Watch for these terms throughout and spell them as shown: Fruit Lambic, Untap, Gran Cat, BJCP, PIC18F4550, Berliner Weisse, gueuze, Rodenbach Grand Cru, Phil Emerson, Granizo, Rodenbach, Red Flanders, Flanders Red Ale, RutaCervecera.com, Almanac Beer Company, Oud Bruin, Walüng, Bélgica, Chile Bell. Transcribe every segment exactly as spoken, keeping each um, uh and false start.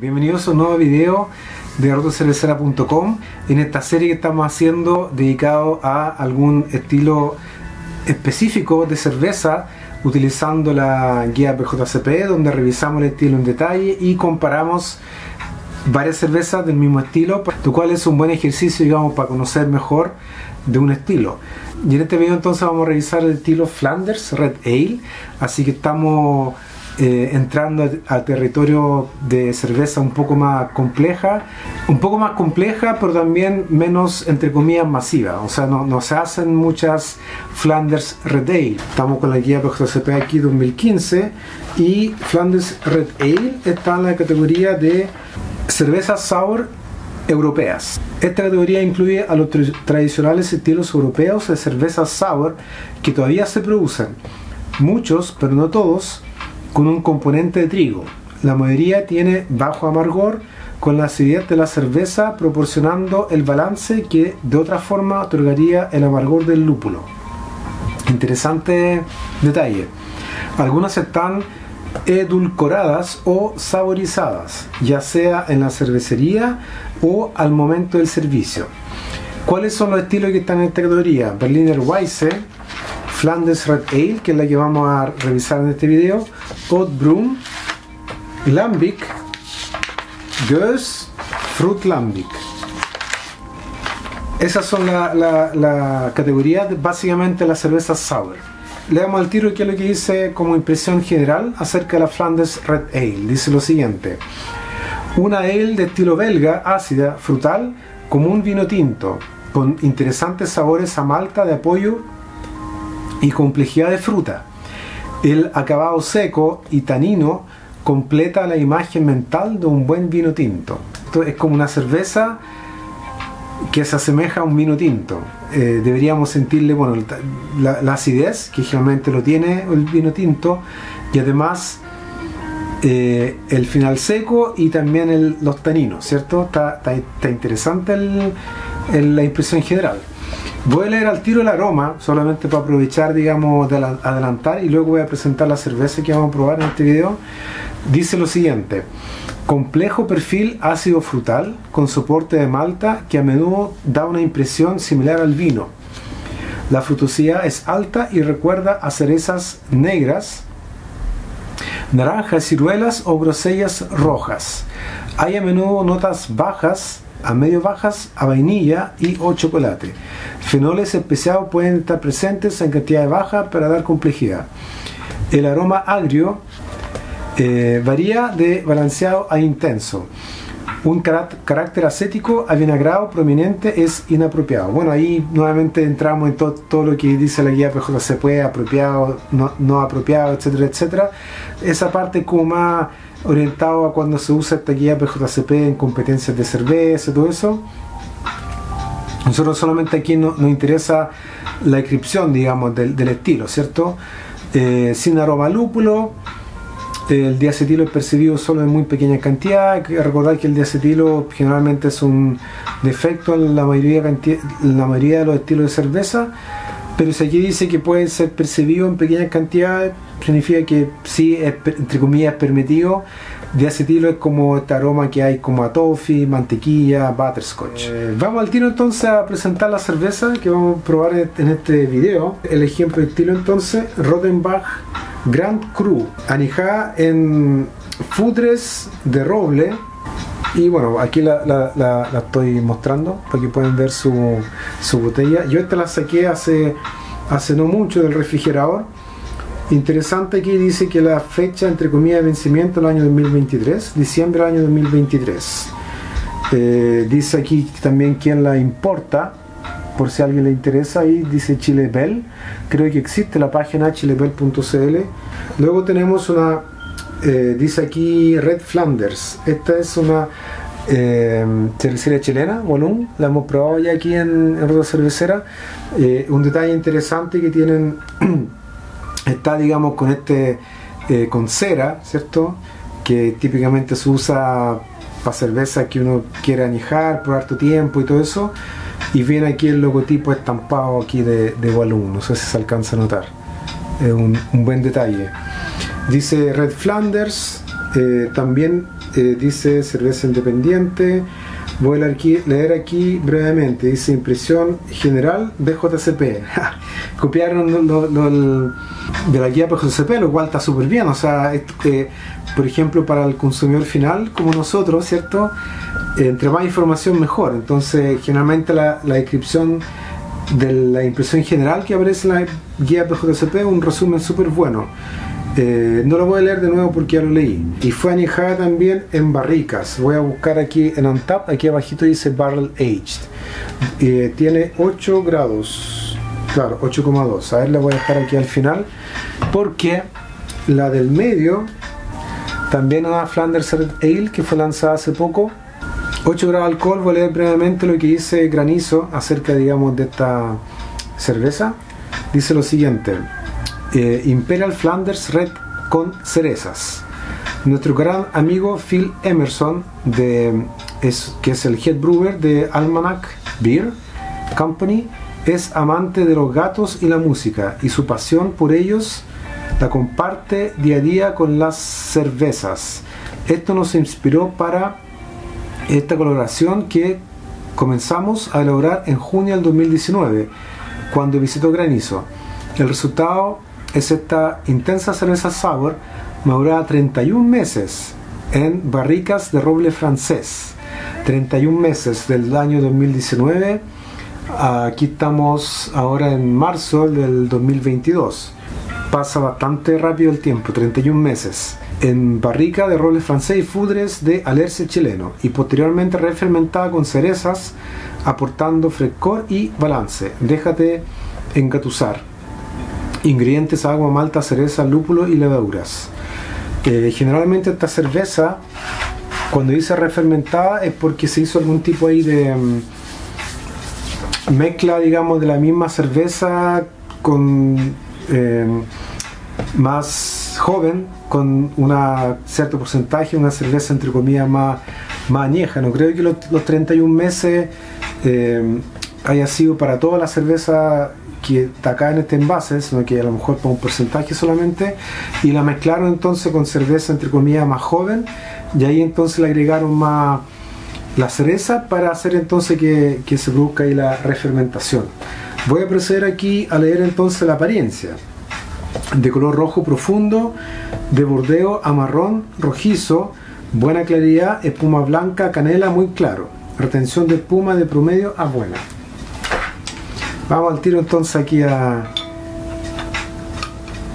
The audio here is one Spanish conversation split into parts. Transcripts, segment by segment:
Bienvenidos a un nuevo video de Ruta Cervecera punto com, en esta serie que estamos haciendo dedicado a algún estilo específico de cerveza utilizando la guía B J C P, donde revisamos el estilo en detalle y comparamos varias cervezas del mismo estilo, lo cual es un buen ejercicio, digamos, para conocer mejor de un estilo. Y en este video entonces vamos a revisar el estilo Flanders Red Ale, así que estamos Eh, entrando al territorio de cerveza un poco más compleja, un poco más compleja pero también menos, entre comillas, masiva. O sea, no, no se hacen muchas Flanders Red Ale. Estamos con la guía B J C P aquí dos mil quince y Flanders Red Ale está en la categoría de cervezas sour europeas. Esta categoría incluye a los tra tradicionales estilos europeos de cervezas sour que todavía se producen, muchos pero no todos, con un componente de trigo. La mayoría tiene bajo amargor, con la acidez de la cerveza proporcionando el balance que de otra forma otorgaría el amargor del lúpulo. Interesante detalle. Algunas están edulcoradas o saborizadas, ya sea en la cervecería o al momento del servicio. ¿Cuáles son los estilos que están en esta categoría? Berliner Weisse, Flanders Red Ale, que es la que vamos a revisar en este video, Oud Bruin, Lambic, gueuze, Fruit Lambic. Esas son las la, la categorías, básicamente las cervezas sour. Le damos al tiro qué es lo que dice como impresión general acerca de la Flanders Red Ale. Dice lo siguiente: una ale de estilo belga, ácida, frutal, como un vino tinto, con interesantes sabores a malta de apoyo y complejidad de fruta. El acabado seco y tanino completa la imagen mental de un buen vino tinto. Esto es como una cerveza que se asemeja a un vino tinto. Eh, deberíamos sentirle, bueno, la, la acidez que generalmente lo tiene el vino tinto, y además eh, el final seco y también el, los taninos, ¿cierto? Está, está, está interesante el, el, la impresión general. Voy a leer al tiro el aroma, solamente para aprovechar, digamos, de adelantar, y luego voy a presentar la cerveza que vamos a probar en este video. Dice lo siguiente: complejo perfil ácido frutal con soporte de malta que a menudo da una impresión similar al vino. La frutosidad es alta y recuerda a cerezas negras, naranjas, ciruelas o grosellas rojas. Hay a menudo notas bajas a medio bajas, a vainilla y o chocolate. Fenoles especiados pueden estar presentes en cantidades bajas para dar complejidad. El aroma agrio eh, varía de balanceado a intenso. Un carácter acético avinagrado prominente es inapropiado. Bueno, ahí nuevamente entramos en to todo lo que dice la guía P J C P, apropiado, no, no apropiado, etcétera, etcétera. Esa parte como más orientado a cuando se usa esta guía P J C P en competencias de cerveza, todo eso. Nosotros solamente aquí no, nos interesa la descripción, digamos, del, del estilo, ¿cierto? Eh, sin aroma lúpulo, el diacetilo es percibido solo en muy pequeña cantidad. Hay que recordar que el diacetilo generalmente es un defecto en la mayoría, cantidad, en la mayoría de los estilos de cerveza, pero si aquí dice que puede ser percibido en pequeñas cantidades, significa que sí, es, entre comillas, permitido. Diacetilo es como este aroma que hay como a toffee, mantequilla, butterscotch. Eh, vamos al tiro entonces a presentar la cerveza que vamos a probar en este video. El ejemplo de estilo entonces, Rodenbach Grand Cru, anijada en futres de roble. Y bueno, aquí la, la, la, la estoy mostrando para que puedan ver su, su botella. Yo esta la saqué hace, hace no mucho del refrigerador. Interesante, aquí dice que la fecha, entre comillas, de vencimiento del año dos mil veintitrés, diciembre del año dos mil veintitrés. Eh, dice aquí también quién la importa, por si a alguien le interesa. Ahí dice Chile Bell, creo que existe la página chile bell punto c l. Luego tenemos una... Eh, dice aquí Red Flanders. Esta es una eh, cervecería chilena, Walüng. La hemos probado ya aquí en, en Ruta Cervecera. Eh, un detalle interesante que tienen, está, digamos, con este eh, con cera, ¿cierto? Que típicamente se usa para cerveza que uno quiere añejar por harto tiempo y todo eso. Y viene aquí el logotipo estampado aquí de, de Walüng. No sé si se alcanza a notar. Es eh, un, un buen detalle. Dice Red Flanders, eh, también eh, dice cerveza independiente. Voy a aquí, leer aquí brevemente. Dice impresión general B J C P. Copiaron lo, lo, lo, de la guía B J C P, lo cual está súper bien. O sea, eh, por ejemplo, para el consumidor final como nosotros, ¿cierto? Eh, entre más información mejor. Entonces, generalmente la, la descripción de la impresión general que aparece en la guía B J C P es un resumen súper bueno. Eh, no lo voy a leer de nuevo porque ya lo leí. Y fue añejada también en barricas. Voy a buscar aquí en Untap. Aquí abajito dice Barrel Aged. eh, Tiene ocho grados. Claro, ocho coma dos. A ver, la voy a dejar aquí al final, porque la del medio también una Flanders Red Ale que fue lanzada hace poco, ocho grados de alcohol. Voy a leer brevemente lo que dice Granizo acerca, digamos, de esta cerveza. Dice lo siguiente: Eh, Imperial Flanders Red con cerezas. Nuestro gran amigo Phil Emerson, de, es, que es el head brewer de Almanac Beer Company, es amante de los gatos y la música, y su pasión por ellos la comparte día a día con las cervezas. Esto nos inspiró para esta colaboración que comenzamos a elaborar en junio del dos mil diecinueve, cuando visitó Granizo. El resultado es esta intensa cerveza sour madurada treinta y un meses en barricas de roble francés. treinta y un meses del año dos mil diecinueve. Aquí estamos ahora en marzo del dos mil veintidós. Pasa bastante rápido el tiempo, treinta y un meses. En barrica de roble francés y fudres de alerce chileno, y posteriormente refermentada con cerezas, aportando frescor y balance. Déjate engatusar. Ingredientes: agua, malta, cereza, lúpulo y levaduras. Eh, generalmente esta cerveza, cuando dice refermentada, es porque se hizo algún tipo ahí de um, mezcla, digamos, de la misma cerveza con eh, más joven, con un cierto porcentaje, una cerveza entre comillas más, más añeja. No creo que los, los treinta y un meses eh, haya sido para toda la cerveza que está acá en este envase, sino que a lo mejor para un porcentaje solamente, y la mezclaron entonces con cerveza entre comillas más joven, y ahí entonces le agregaron más la cereza para hacer entonces que, que se produzca ahí la refermentación. Voy a proceder aquí a leer entonces la apariencia: de color rojo profundo, de bordeo a marrón rojizo, buena claridad, espuma blanca, canela muy claro, retención de espuma de promedio a buena. Vamos al tiro entonces aquí a,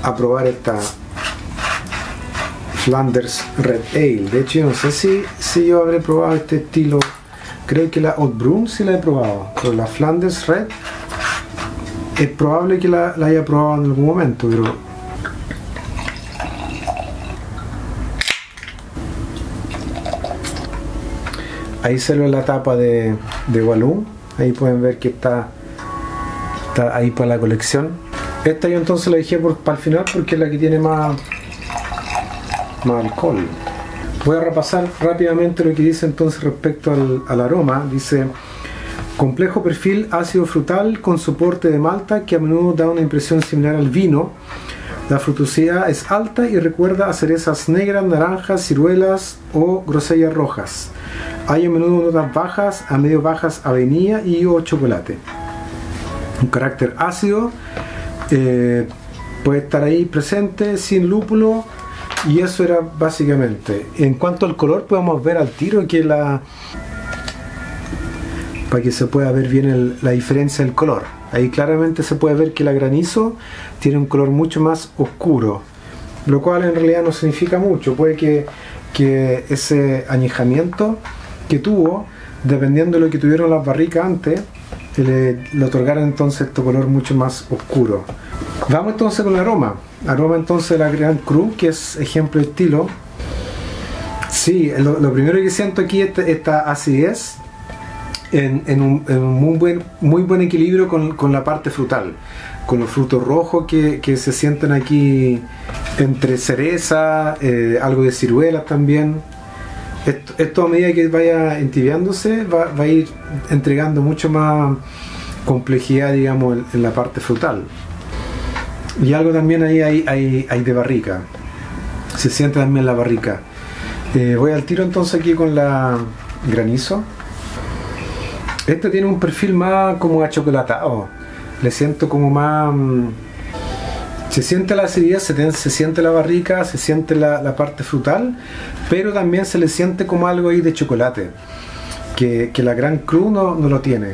a probar esta Flanders Red Ale. De hecho, yo no sé si, si yo habré probado este estilo. Creo que la Oud Bruin sí la he probado, pero la Flanders Red es probable que la, la haya probado en algún momento, pero ahí se ve la tapa de, de Walüng. Ahí pueden ver que está ahí para la colección. Esta yo entonces la dejé por, para el final, porque es la que tiene más, más alcohol. Voy a repasar rápidamente lo que dice entonces respecto al, al aroma. Dice: complejo perfil ácido frutal con soporte de malta que a menudo da una impresión similar al vino. La frutosidad es alta y recuerda a cerezas negras, naranjas, ciruelas o grosellas rojas. Hay a menudo notas bajas a medio bajas a vainilla y o chocolate. Un carácter ácido eh, puede estar ahí presente, sin lúpulo, y eso era básicamente. En cuanto al color, podemos ver al tiro que la, para que se pueda ver bien el, la diferencia del color. Ahí claramente se puede ver que la Granizo tiene un color mucho más oscuro, lo cual en realidad no significa mucho. Puede que, que ese añejamiento que tuvo, dependiendo de lo que tuvieron las barricas antes, Le, le otorgaron entonces este color mucho más oscuro. Vamos entonces con el aroma. Aroma entonces de la Grand Cru, que es ejemplo de estilo. Sí, lo, lo primero que siento aquí es esta, esta acidez en, en, un, en un muy buen, muy buen equilibrio con, con la parte frutal, con los frutos rojos que, que se sienten aquí entre cereza, eh, algo de ciruelas también. Esto, esto a medida que vaya entibiándose va, va a ir entregando mucho más complejidad, digamos, en, en la parte frutal. Y algo también ahí hay, hay, hay de barrica. Se siente también la barrica. Eh, voy al tiro entonces aquí con la Granizo. Este tiene un perfil más como achocolatado. Le siento como más... Se siente la acidez, se, ten, se siente la barrica, se siente la, la parte frutal, pero también se le siente como algo ahí de chocolate, que, que la Gran Cru no, no lo tiene.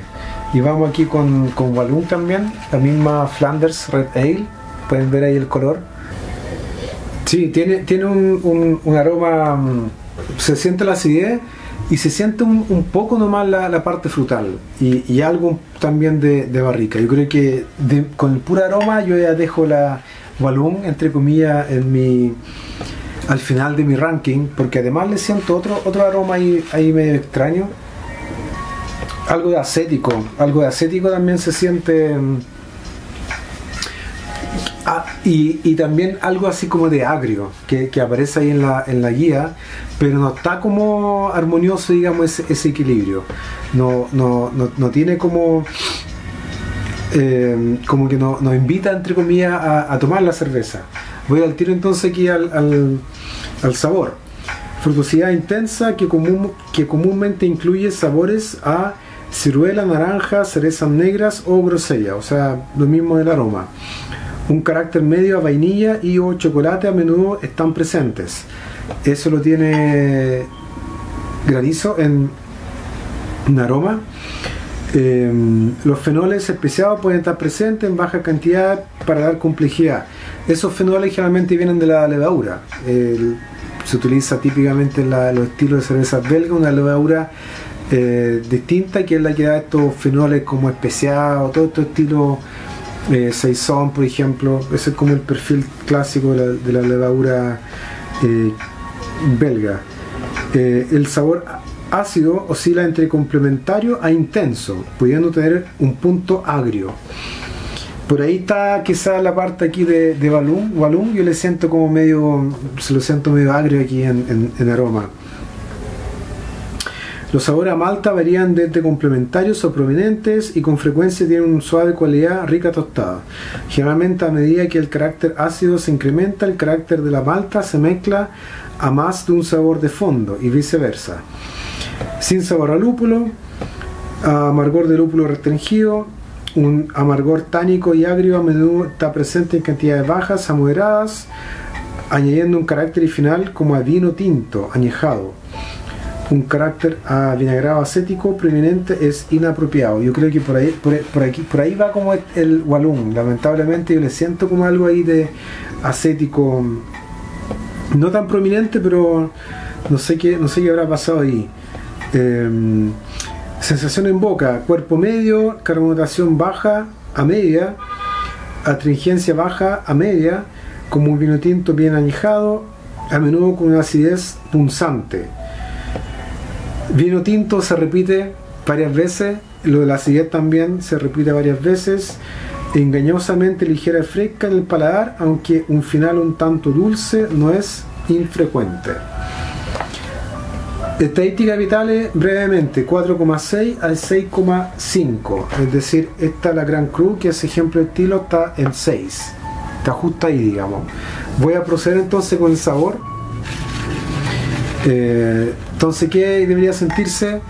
Y vamos aquí con, con Walüng también, la misma Flanders Red Ale, pueden ver ahí el color. Sí, tiene, tiene un, un, un aroma, se siente la acidez y se siente un, un poco nomás la, la parte frutal y, y algo también de, de barrica. Yo creo que de, con el puro aroma yo ya dejo la Walüng, entre comillas, en mi, al final de mi ranking, porque además le siento otro, otro aroma ahí, ahí medio extraño. Algo de acético, algo de acético también se siente. Ah, y, y también algo así como de agrio, que, que aparece ahí en la, en la guía, pero no está como armonioso, digamos, ese, ese equilibrio. No, no, no, no tiene como... Eh, como que no, nos invita, entre comillas, a, a tomar la cerveza. Voy al tiro entonces aquí al, al, al sabor. Frutosidad intensa que, común, que comúnmente incluye sabores a ciruela, naranja, cerezas negras o grosella, o sea, lo mismo del aroma. Un carácter medio a vainilla y o chocolate a menudo están presentes. Eso lo tiene Granizo en un aroma. Eh, los fenoles especiados pueden estar presentes en baja cantidad para dar complejidad. Esos fenoles generalmente vienen de la levadura. El, se utiliza típicamente en la, los estilos de cervezas belgas, una levadura eh, distinta, que es la que da estos fenoles como especiados, todo estos estilos eh, saison, por ejemplo. Ese es como el perfil clásico de la, de la levadura eh, belga. Eh, el sabor ácido oscila entre complementario a intenso, pudiendo tener un punto agrio. Por ahí está quizás la parte aquí de, de Walüng. Walüng yo le siento como medio, se lo siento medio agrio aquí en, en, en aroma. Los sabores a malta varían desde complementarios o prominentes y con frecuencia tienen una suave cualidad rica tostada. Generalmente a medida que el carácter ácido se incrementa, el carácter de la malta se mezcla a más de un sabor de fondo y viceversa. Sin sabor a lúpulo, a amargor de lúpulo restringido. Un amargor tánico y agrio a menudo está presente en cantidades bajas a moderadas, añadiendo un carácter final como a vino tinto, añejado. Un carácter a vinagrado acético prominente es inapropiado. Yo creo que por ahí, por, por aquí, por ahí va como el Walüng. Lamentablemente yo le siento como algo ahí de acético, no tan prominente, pero no sé qué, no sé qué habrá pasado ahí. Eh, Sensación en boca, cuerpo medio, carbonatación baja a media, astringencia baja a media, como un vino tinto bien añejado, a menudo con una acidez punzante. Vino tinto se repite varias veces, lo de la acidez también se repite varias veces, engañosamente ligera y fresca en el paladar, aunque un final un tanto dulce no es infrecuente. Estadísticas vitales brevemente, cuatro coma seis al seis coma cinco, es decir, esta la Gran Cru, que es ejemplo de estilo, está en seis, está justo ahí, digamos. Voy a proceder entonces con el sabor. Eh, entonces, ¿qué debería sentirse?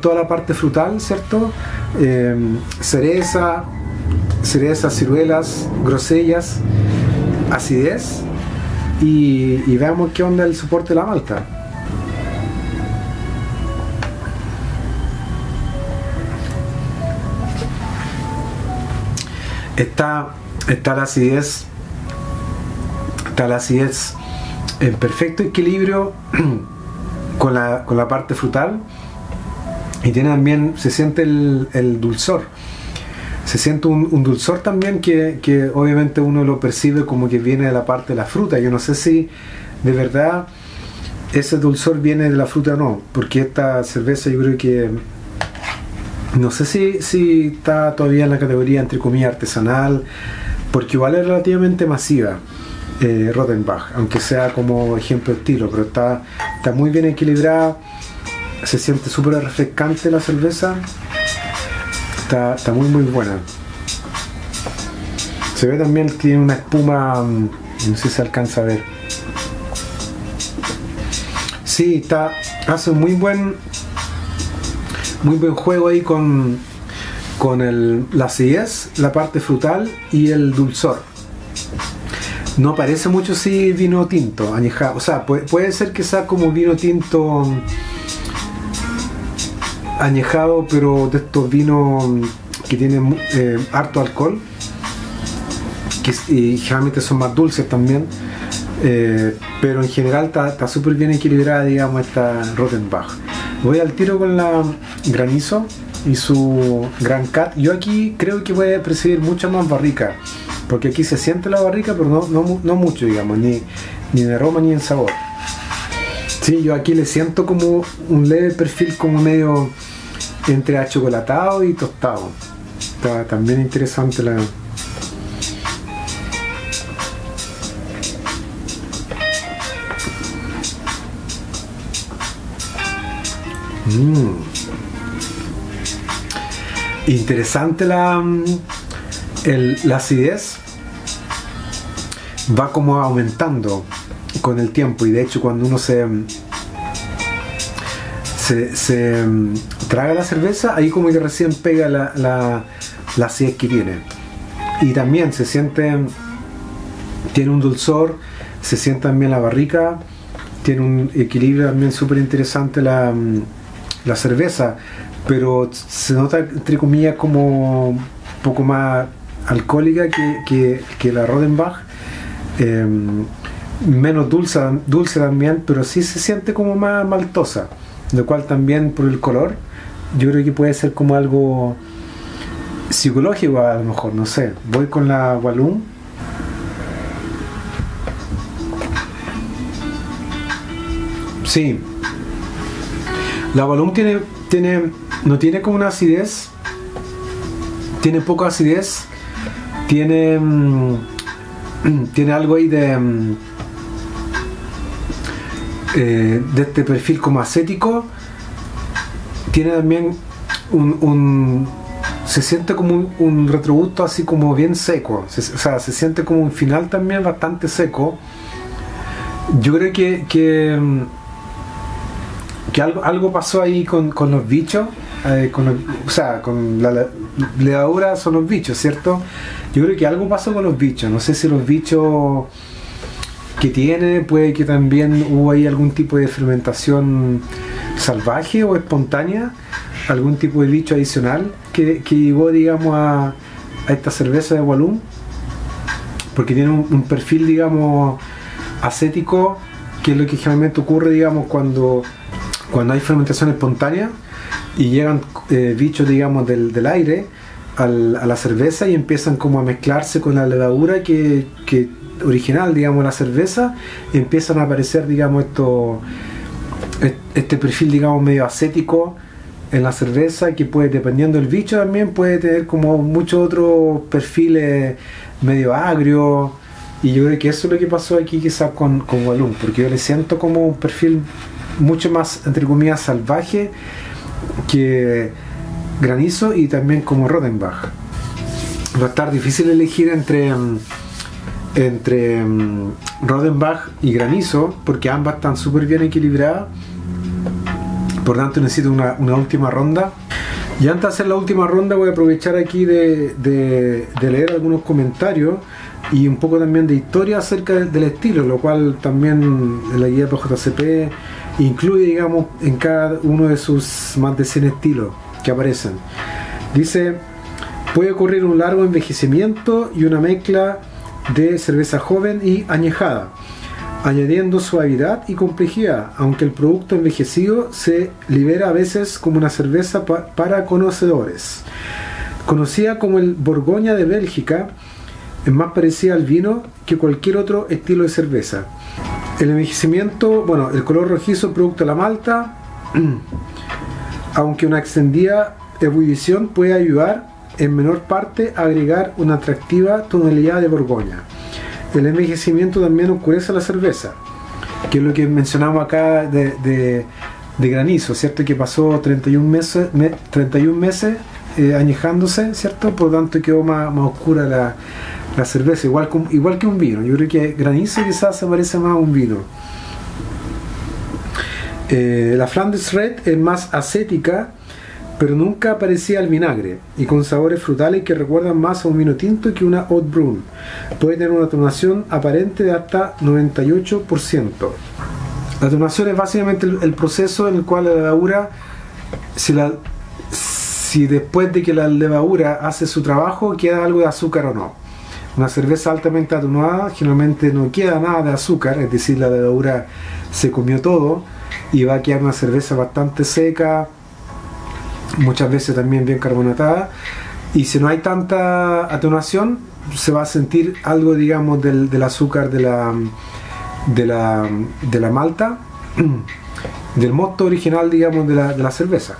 Toda la parte frutal, ¿cierto? Eh, cereza, cereza, ciruelas, grosellas, acidez, y, y veamos qué onda el soporte de la malta. Está, está la acidez, está la acidez en perfecto equilibrio con la, con la parte frutal, y tiene también, se siente el, el dulzor, se siente un, un dulzor también que, que obviamente uno lo percibe como que viene de la parte de la fruta. Yo no sé si de verdad ese dulzor viene de la fruta o no, porque esta cerveza yo creo que no sé si, si está todavía en la categoría entre comillas artesanal, porque igual es relativamente masiva, eh, Rodenbach, aunque sea como ejemplo de estilo, pero está, está muy bien equilibrada, se siente súper refrescante la cerveza, está, está muy muy buena. Se ve también, tiene una espuma, no sé si se alcanza a ver. Sí, está, hace un muy buen muy buen juego ahí con, con el, la acidez, la parte frutal y el dulzor. No parece mucho si vino tinto añejado, o sea, puede, puede ser que sea como vino tinto añejado, pero de estos vinos que tienen eh, harto alcohol, que, y generalmente son más dulces también, eh, pero en general está súper bien equilibrada, digamos, esta Rodenbach. Voy al tiro con la Granizo y su Gran Cat. Yo aquí creo que voy a percibir mucha más barrica, porque aquí se siente la barrica, pero no, no, no mucho, digamos, ni, ni en aroma ni en sabor. Sí, yo aquí le siento como un leve perfil como medio entre achocolatado y tostado. Está también interesante la... Mm. Interesante la, el, la acidez. Va como aumentando con el tiempo, y de hecho cuando uno se se, se traga la cerveza, ahí como que recién pega la, la, la acidez que tiene, y también se siente, tiene un dulzor, se siente también la barrica, tiene un equilibrio también súper interesante la, la cerveza, pero se nota entre comillas como un poco más alcohólica que, que, que la Rodenbach. eh, menos dulce, dulce también, pero sí se siente como más maltosa, lo cual también por el color yo creo que puede ser como algo psicológico a lo mejor, no sé. Voy con la Walüng. Sí, la Walüng tiene, tiene, no tiene como una acidez, tiene poca acidez, tiene, tiene algo ahí de... Eh, de este perfil como acético. Tiene también un, un se siente como un, un retrogusto así como bien seco, se, o sea, se siente como un final también bastante seco. Yo creo que que, que algo, algo pasó ahí con, con los bichos, eh, con los, o sea, con la, la levadura son los bichos, ¿cierto? Yo creo que algo pasó con los bichos, no sé si los bichos que tiene, puede que también hubo ahí algún tipo de fermentación salvaje o espontánea, algún tipo de bicho adicional que, que llegó, digamos, a, a esta cerveza de Walüng, porque tiene un, un perfil, digamos, acético, que es lo que generalmente ocurre, digamos, cuando, cuando hay fermentación espontánea y llegan eh, bichos, digamos, del, del aire al, a la cerveza, y empiezan como a mezclarse con la levadura que, que original, digamos, la cerveza, y empiezan a aparecer, digamos, esto, este perfil, digamos, medio acético en la cerveza, que puede, dependiendo del bicho también, puede tener como muchos otros perfiles medio agrio, y yo creo que eso es lo que pasó aquí quizás con, con Walüng, porque yo le siento como un perfil mucho más, entre comillas, salvaje que Granizo, y también como Rodenbach. Va a estar difícil elegir entre entre um, Rodenbach y Granizo, porque ambas están súper bien equilibradas. Por tanto necesito una, una última ronda, y antes de hacer la última ronda voy a aprovechar aquí de, de, de leer algunos comentarios y un poco también de historia acerca del, del estilo, lo cual también la guía B J C P incluye, digamos, en cada uno de sus más de cien estilos que aparecen. Dice: puede ocurrir un largo envejecimiento y una mezcla de cerveza joven y añejada, añadiendo suavidad y complejidad, aunque el producto envejecido se libera a veces como una cerveza pa para conocedores. Conocida como el Borgoña de Bélgica, es más parecida al vino que cualquier otro estilo de cerveza. El envejecimiento, bueno, el color rojizo producto de la malta, aunque una extendida ebullición puede ayudar en menor parte agregar una atractiva tonalidad de Borgoña. El envejecimiento también oscurece la cerveza, que es lo que mencionamos acá de, de, de Granizo, ¿cierto? Que pasó treinta y un meses eh, añejándose, ¿cierto? Por lo tanto quedó más, más oscura la, la cerveza, igual, igual que un vino. Yo creo que Granizo quizás se parece más a un vino. Eh, la Flanders Red es más acética, pero nunca parecía al vinagre y con sabores frutales que recuerdan más a un vino tinto que una Oud Bruin. Puede tener una tonación aparente de hasta noventa y ocho por ciento. La tonación es básicamente el, el proceso en el cual la levadura, si, la, si después de que la levadura hace su trabajo, queda algo de azúcar o no. Una cerveza altamente atenuada generalmente no queda nada de azúcar, es decir, la levadura se comió todo y va a quedar una cerveza bastante seca, muchas veces también bien carbonatada, y si no hay tanta atenuación se va a sentir algo, digamos, del, del azúcar de la, de la de la malta, del mosto original, digamos, de la, de la cerveza.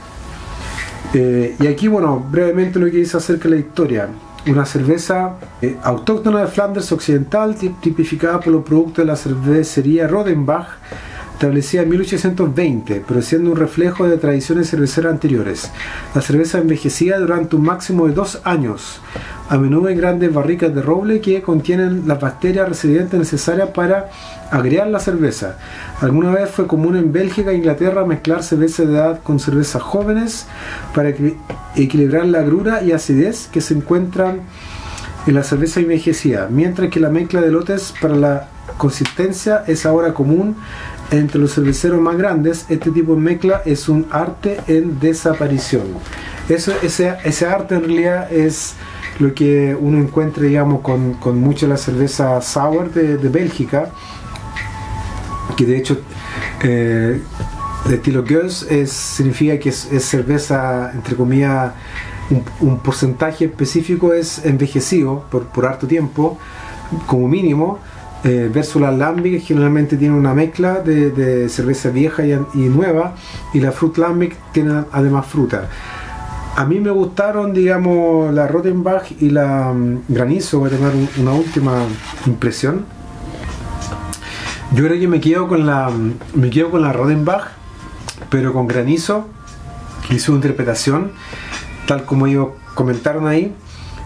Eh, y aquí, bueno, brevemente lo que dice acerca de la historia. Una cerveza eh, autóctona de Flandes Occidental, tipificada por los productos de la cervecería Rodenbach, establecida en mil ochocientos veinte, pero siendo un reflejo de tradiciones cerveceras anteriores. La cerveza envejecía durante un máximo de dos años, a menudo en grandes barricas de roble que contienen las bacterias residentes necesarias para agriar la cerveza. Alguna vez fue común en Bélgica e Inglaterra mezclar cerveza de edad con cervezas jóvenes para equilibrar la agrura y acidez que se encuentran en la cerveza envejecida, mientras que la mezcla de lotes para la consistencia es ahora común entre los cerveceros más grandes. Este tipo de mezcla es un arte en desaparición. Eso, ese, ese arte en realidad es lo que uno encuentra, digamos, con, con mucho la cerveza sour de, de Bélgica, que de hecho eh, de estilo gueuze es, significa que es, es cerveza, entre comillas, un, un porcentaje específico es envejecido por, por harto tiempo como mínimo, Eh, versus la Lambic, que generalmente tiene una mezcla de, de cerveza vieja y, y nueva, y la Fruit Lambic tiene además fruta. A mí me gustaron, digamos, la Rodenbach y la um, Granizo. Voy a tener un, una última impresión. Yo creo que me quedo con la me quedo con la Rodenbach, pero con Granizo, que hizo una interpretación, tal como ellos comentaron ahí,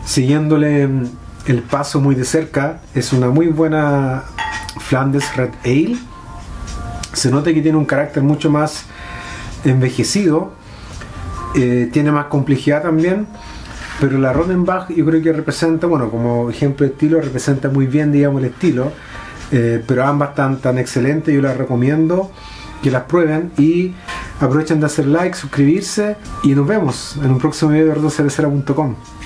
siguiéndole el paso muy de cerca. Es una muy buena Flanders Red Ale. Se nota que tiene un carácter mucho más envejecido, eh, tiene más complejidad también, pero la Rodenbach yo creo que representa, bueno, como ejemplo de estilo, representa muy bien, digamos, el estilo, eh, pero ambas tan, tan excelentes. Yo las recomiendo que las prueben y aprovechen de hacer like, suscribirse, y nos vemos en un próximo video de Ruta Cervecera punto com.